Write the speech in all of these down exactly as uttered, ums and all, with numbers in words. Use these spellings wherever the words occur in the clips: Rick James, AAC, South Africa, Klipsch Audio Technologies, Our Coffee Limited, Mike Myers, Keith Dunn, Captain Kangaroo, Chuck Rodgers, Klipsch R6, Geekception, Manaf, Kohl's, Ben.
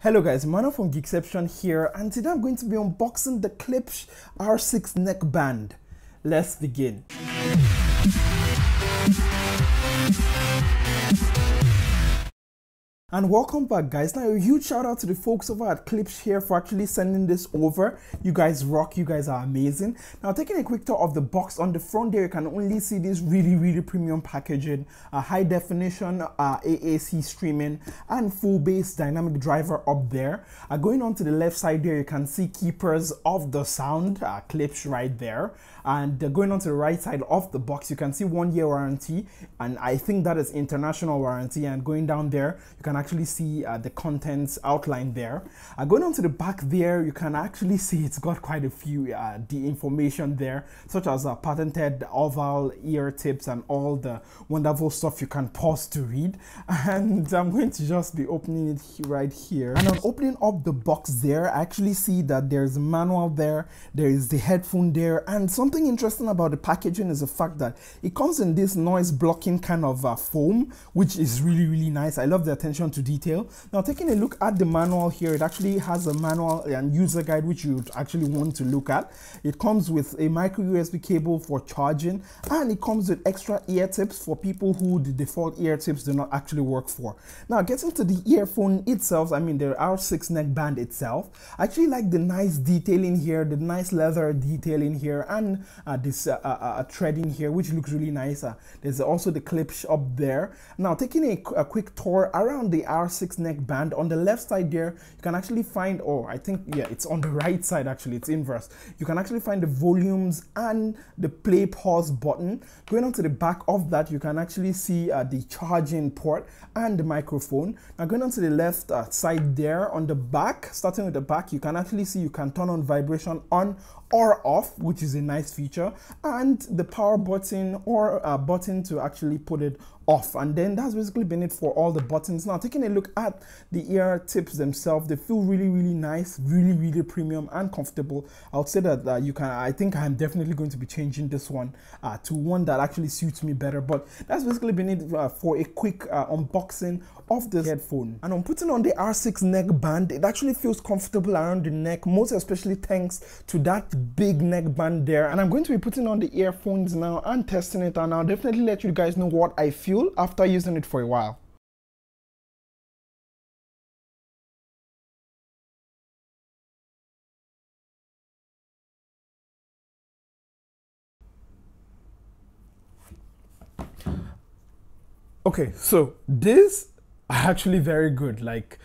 Hello guys, Manaf from Geekception here, and today I'm going to be unboxing the Klipsch R six neckband. Let's begin. And welcome back guys. Now a huge shout out to the folks over at Klipsch here for actually sending this over. You guys rock, you guys are amazing. Now taking a quick tour of the box, on the front there you can only see this really really premium packaging, uh, high definition uh, A A C streaming and full bass dynamic driver up there. Uh, going on to the left side there you can see keepers of the sound, uh, Klipsch right there. And uh, going on to the right side of the box you can see one year warranty, and I think that is international warranty. And going down there you can actually see uh, the contents outlined there. Uh, going on to the back there you can actually see it's got quite a few uh, the information there, such as uh, patented oval ear tips and all the wonderful stuff you can pause to read. And I'm going to just be opening it right here, and on opening up the box there I actually see that there's a manual there, there is the headphone there. And something interesting about the packaging is the fact that it comes in this noise blocking kind of uh, foam, which is really really nice. I love the attention to detail. Now taking a look at the manual here, it actually has a manual and user guide which you would actually want to look at. It comes with a micro U S B cable for charging, and it comes with extra ear tips for people who the default ear tips do not actually work for. Now getting to the earphone itself, I mean the R six neckband itself, I actually like the nice detailing here, the nice leather detailing here, and uh, this uh, uh, uh, threading here which looks really nice. Uh, there's also the Klipsch up there. Now taking a, a quick tour around the The R six neckband, on the left side there you can actually find, or I think yeah it's on the right side actually, it's inverse, you can actually find the volumes and the play pause button. Going on to the back of that you can actually see uh, the charging port and the microphone. Now going on to the left uh, side there, on the back, starting with the back, you can actually see you can turn on vibration on or off, which is a nice feature, and the power button or a button to actually put it off. And then that's basically been it for all the buttons. Now taking a look at the ear tips themselves, they feel really really nice, really really premium and comfortable. I'll say that uh, you can, I think I'm definitely going to be changing this one uh, to one that actually suits me better. But that's basically been it uh, for a quick uh, unboxing of this headphone. And on putting on the R six neckband, it actually feels comfortable around the neck, most especially thanks to that big neckband there. And I'm going to be putting on the earphones now and testing it, and I'll definitely let you guys know what I feel after using it for a while. Okay, so these are actually very good. Like,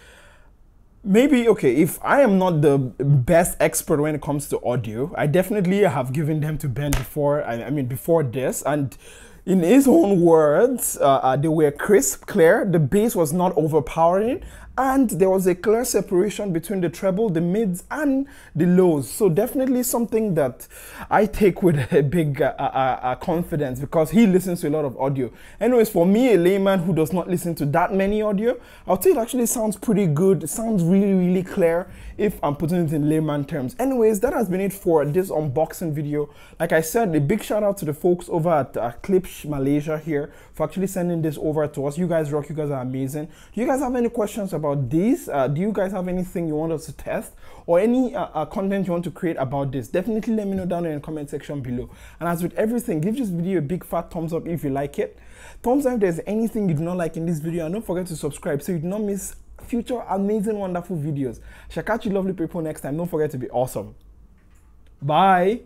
maybe, okay, if I am not the best expert when it comes to audio, I definitely have given them to Ben before, I, I mean before this, and in his own words, uh, uh, they were crisp, clear, the bass was not overpowering, and there was a clear separation between the treble, the mids, and the lows. So definitely something that I take with a big uh, uh, uh, confidence, because he listens to a lot of audio. Anyways, for me, a layman who does not listen to that many audio, I'll say it actually sounds pretty good. It sounds really, really clear if I'm putting it in layman terms. Anyways, that has been it for this unboxing video. Like I said, a big shout out to the folks over at uh, Klipsch Malaysia here for actually sending this over to us. You guys rock, you guys are amazing. Do you guys have any questions about this? Uh, do you guys have anything you want us to test, or any uh, uh, content you want to create about this? Definitely let me know down in the comment section below. And as with everything, give this video a big fat thumbs up if you like it, thumbs up if there's anything you do not like in this video, and don't forget to subscribe so you do not miss future amazing wonderful videos. I shall catch you lovely people next time. Don't forget to be awesome. Bye.